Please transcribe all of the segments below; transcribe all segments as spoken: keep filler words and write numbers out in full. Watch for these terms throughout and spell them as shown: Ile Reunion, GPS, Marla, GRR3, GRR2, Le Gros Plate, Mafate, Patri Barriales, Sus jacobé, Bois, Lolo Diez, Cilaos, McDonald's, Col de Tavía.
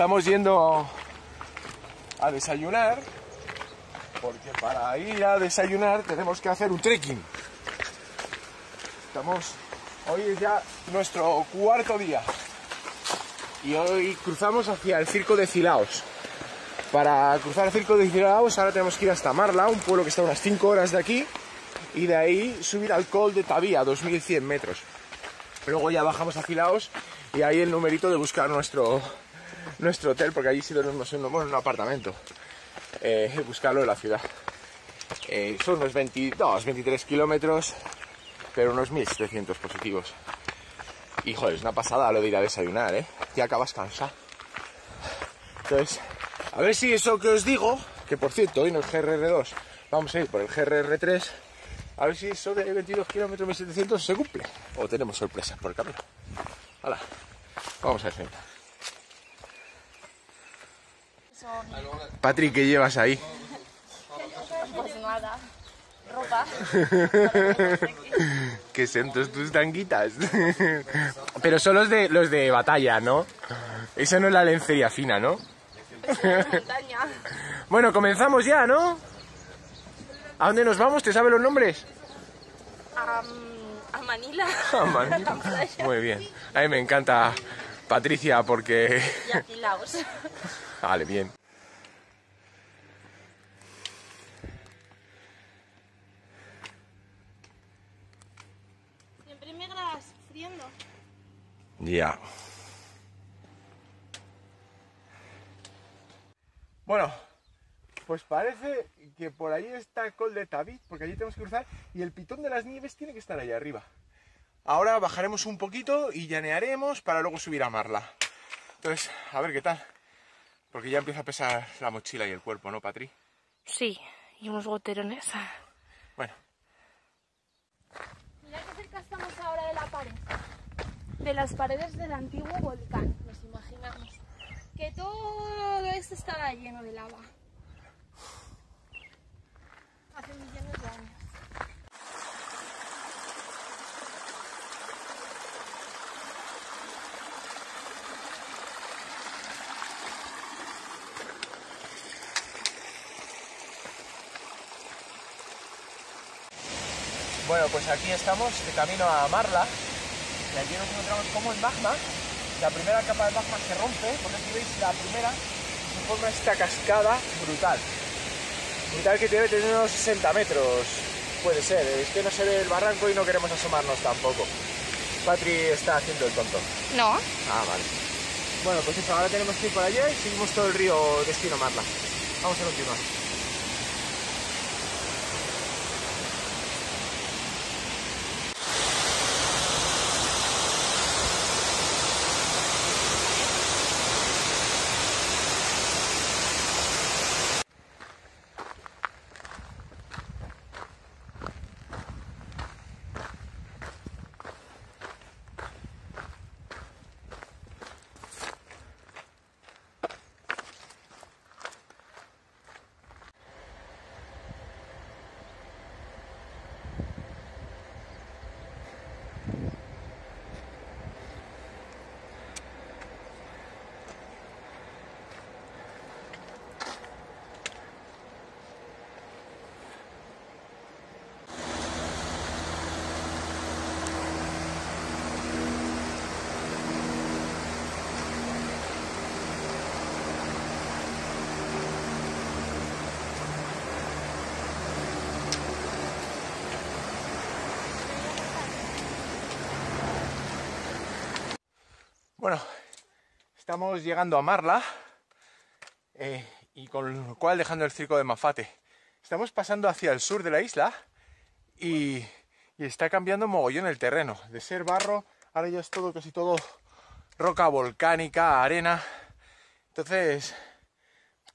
estamos yendo a desayunar, porque para ir a desayunar tenemos que hacer un trekking. Estamos, hoy es ya nuestro cuarto día y hoy cruzamos hacia el circo de Cilaos. Para cruzar el circo de Cilaos ahora tenemos que ir hasta Marla, un pueblo que está a unas cinco horas de aquí, y de ahí subir al Col de Tavía, dos mil cien metros. Luego ya bajamos a Cilaos y ahí el numerito de buscar nuestro, nuestro hotel, porque allí sí dormimos en un apartamento. Eh, buscarlo en la ciudad. Eh, son unos veintidós, veintitrés kilómetros, pero unos mil setecientos positivos. Y joder, es una pasada lo de ir a desayunar, ¿eh? Ya acabas cansado. Entonces, a ver si eso que os digo, que por cierto, hoy no es G R R dos, vamos a ir por el G R R tres, a ver si eso de veintidós kilómetros, mil setecientos se cumple. O tenemos sorpresas por el camino. Hala, vamos a ver. Patrick, ¿qué llevas ahí? Pues nada, ropa. ¿Qué son tus tanguitas? Pero son los de, los de batalla, ¿no? Esa no es la lencería fina, ¿no? Es de montaña. Bueno, comenzamos ya, ¿no? ¿A dónde nos vamos? ¿Te sabes los nombres? Um, a Manila. A Manila. Muy bien. A mí me encanta Patricia porque... Y a Cilaos. Vale, bien. Siempre me grabas friendo. Ya. Yeah. Bueno, pues parece que por allí está el Col de Tavit, porque allí tenemos que cruzar, y el Pitón de las Nieves tiene que estar allá arriba. Ahora bajaremos un poquito y llanearemos para luego subir a Marla. Entonces, a ver qué tal. Porque ya empieza a pesar la mochila y el cuerpo, ¿no, Patri? Sí, y unos goterones. Bueno. Mira qué cerca estamos ahora de la pared. De las paredes del antiguo volcán, nos imaginamos. Que todo esto estaba lleno de lava. Hace millones de años. Bueno, pues aquí estamos de camino a Marla y aquí nos encontramos como el magma, la primera capa de magma se rompe, porque aquí veis la primera, se forma esta cascada brutal, brutal que debe tener unos sesenta metros, puede ser, es que no se ve el barranco y no queremos asomarnos tampoco. Patri está haciendo el tonto. No. Ah, vale. Bueno, pues eso, ahora tenemos que ir para allá y seguimos todo el río destino Marla. Vamos a continuar. Bueno, estamos llegando a Marla eh, y con lo cual dejando el circo de Mafate. Estamos pasando hacia el sur de la isla y, y está cambiando mogollón el terreno. De ser barro, ahora ya es todo, casi todo roca volcánica, arena. Entonces,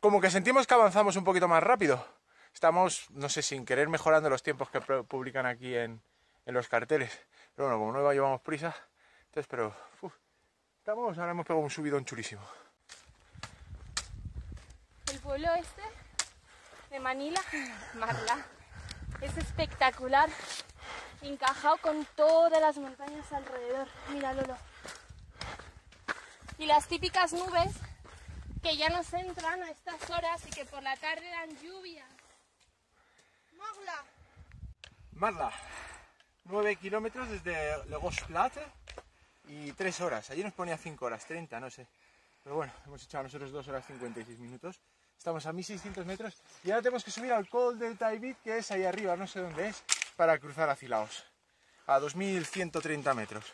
como que sentimos que avanzamos un poquito más rápido. Estamos, no sé, sin querer mejorando los tiempos que publican aquí en, en los carteles. Pero bueno, como no llevamos prisa, entonces, pero... Uf. Estamos, ahora hemos pegado un subidón chulísimo. El pueblo este de Manila, Marla, es espectacular, encajado con todas las montañas alrededor. Mira, Lolo. Y las típicas nubes que ya nos entran a estas horas y que por la tarde dan lluvias. Marla. Marla, nueve kilómetros desde Le Gros Plate y tres horas. Allí nos ponía cinco horas treinta, no sé. Pero bueno, hemos echado a nosotros dos horas cincuenta y seis minutos. Estamos a mil seiscientos metros y ahora tenemos que subir al Col de Tavía, que es ahí arriba, no sé dónde es, para cruzar a Cilaos, a dos mil ciento treinta metros.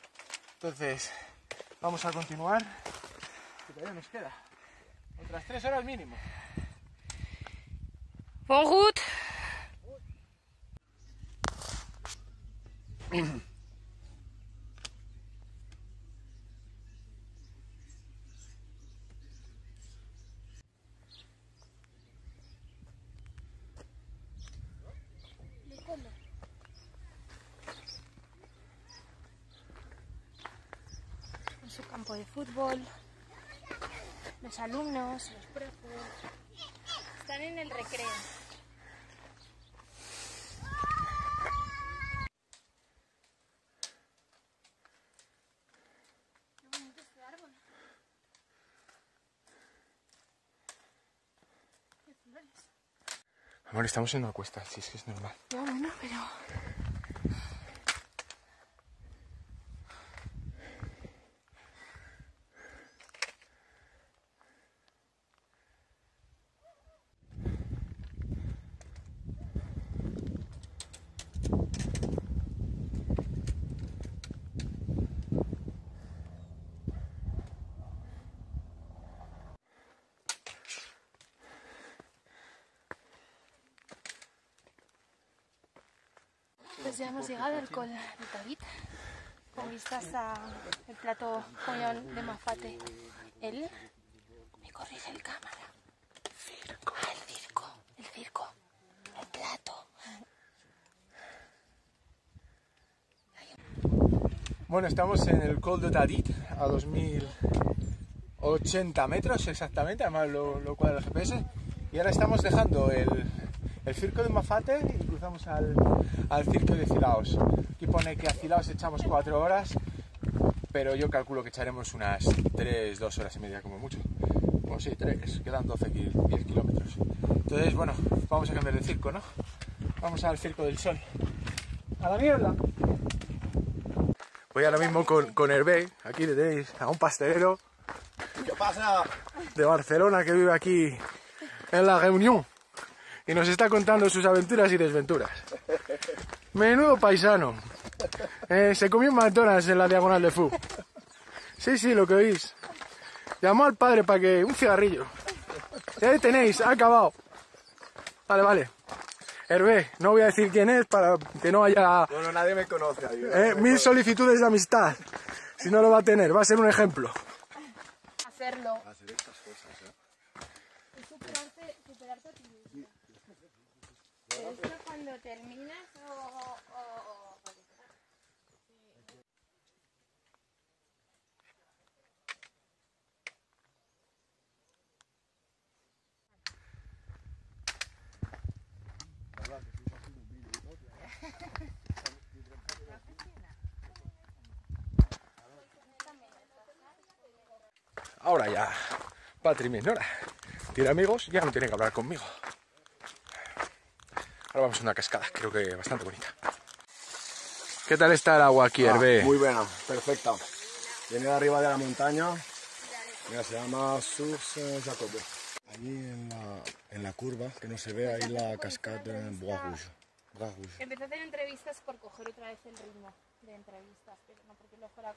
Entonces, vamos a continuar, que todavía nos queda otras tres horas mínimo. Bon route. En su campo de fútbol, los alumnos, los profes, están en el recreo. Amor, estamos en una cuesta, si es que es normal. No, bueno, pero... Pues ya hemos llegado al Col de Tavía, con vistas al plato pollón de Mafate. El... me corrige el cámara. Circo. Ah, el circo, el circo, el plato. Bueno, estamos en el Col de Tavía, a dos mil ochenta metros exactamente, además lo, lo cuadra el G P S. Y ahora estamos dejando el... el circo de Mafate y cruzamos al, al circo de Cilaos. Aquí pone que a Cilaos echamos cuatro horas, pero yo calculo que echaremos unas tres, dos horas y media como mucho. O sí, tres, quedan doce, diez kilómetros. Entonces, bueno, vamos a cambiar de circo, ¿no? Vamos al circo del sol. ¡A la mierda! Voy a lo mismo con, con Hervé. Aquí le tenéis a un pastelero. ¿Qué pasa? De Barcelona, que vive aquí en La Reunión. Y nos está contando sus aventuras y desventuras. Menudo paisano. Eh, se comió McDonald's en la diagonal de Fú. Sí, sí, lo que oís. Llamó al padre para que... un cigarrillo. Ya ahí tenéis, ha acabado. Vale, vale. Hervé, no voy a decir quién es para que no haya... Bueno, nadie me conoce. Adiós, eh, mil me solicitudes de amistad. Si no lo va a tener, va a ser un ejemplo. Hacerlo. Hacer estas cosas, ¿eh? Es superarte, superarte a ti mismo. Pero esto cuando terminas o... o, o... Ahora ya, Patri me ignora. Tiene amigos, ya no tiene que hablar conmigo. Ahora vamos a una cascada, creo que bastante bonita. ¿Qué tal está el agua aquí, Hervé? Ah, muy buena, perfecta. Viene de arriba de la montaña. Mira, se llama Sus jacobé. Allí en la, en la curva, que no se ve, ahí la cascada de Bois. Empecé a hacer entrevistas por coger otra vez el ritmo de entrevistas, pero no porque lo fuera...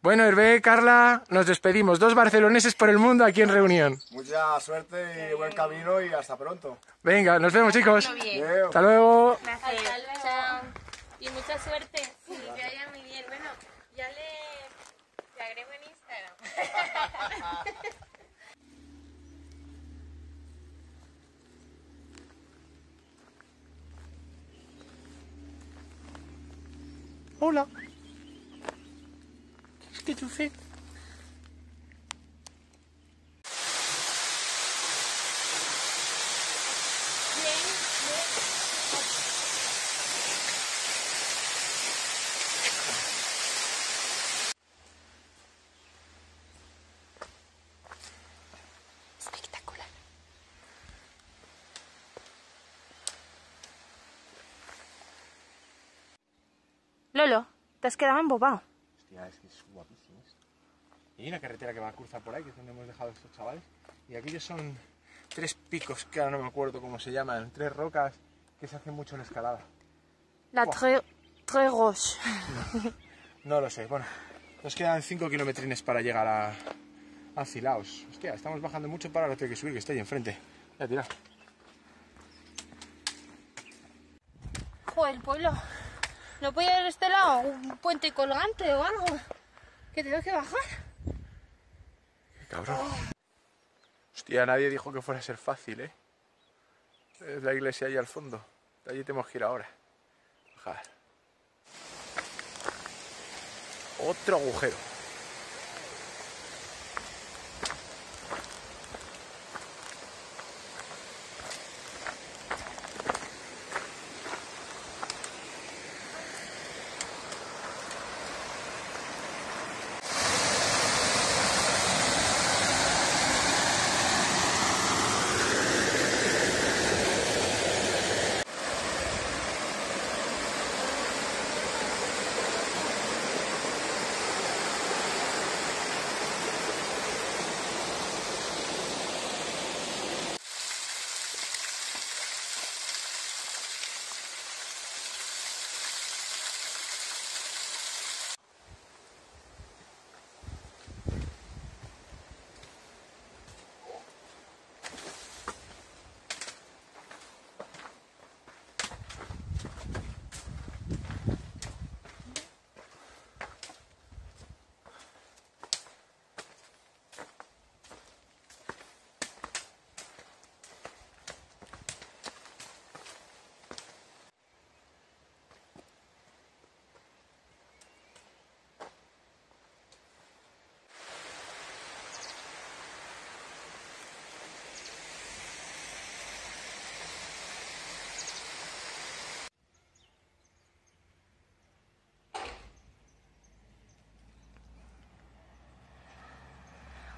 Bueno, Hervé, Carla, nos despedimos. Dos barceloneses por el mundo aquí en Reunión. Mucha suerte y buen camino y hasta pronto. Venga, nos vemos, chicos. Bien. Hasta luego. Hasta luego. Chao. Y mucha suerte. Sí, que vaya muy bien. Bueno, ya le, le agrego en Instagram. Hola. Que tu fais. Te has quedado embobado. Hostia, es que es guapísimo esto. Y hay una carretera que va a cruzar por ahí, que es donde hemos dejado estos chavales. Y aquellos son tres picos, que ahora no me acuerdo cómo se llaman, tres rocas que se hacen mucho en escalada. La Tre, Tre Roche. No, no lo sé. Bueno, nos quedan cinco kilometrines para llegar a, a Cilaos. Hostia, estamos bajando mucho para lo que hay que subir, que está ahí enfrente. Voy a tirar. Joder, el pueblo. ¿No puede haber este lado un puente colgante o algo? Que tengo que bajar. Qué cabrón. Oh. Hostia, nadie dijo que fuera a ser fácil, ¿eh? Es la iglesia ahí al fondo. De allí tenemos que ir ahora. Bajar. Otro agujero.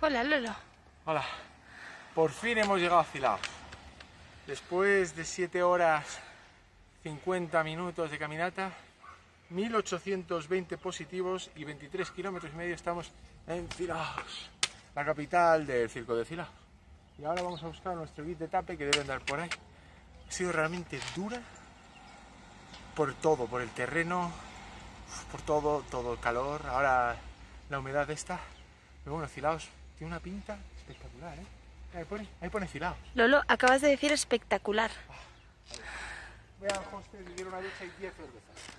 Hola, Lolo. Hola. Por fin hemos llegado a Cilaos. Después de siete horas cincuenta minutos de caminata, mil ochocientos veinte positivos y veintitrés kilómetros y medio estamos en Cilaos, la capital del circo de Cilaos. Y ahora vamos a buscar nuestro guía de tape que debe andar por ahí. Ha sido realmente dura por todo, por el terreno, por todo, todo el calor, ahora la humedad esta. Pero bueno, Cilaos tiene una pinta espectacular, ¿eh? Ahí pone, ahí pone Cilaos. Lolo, acabas de decir espectacular. Ah, voy a hostel y quiero una ducha y diez cervezas.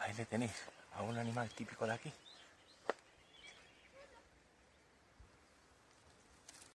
Ahí le tenéis a un animal típico de aquí.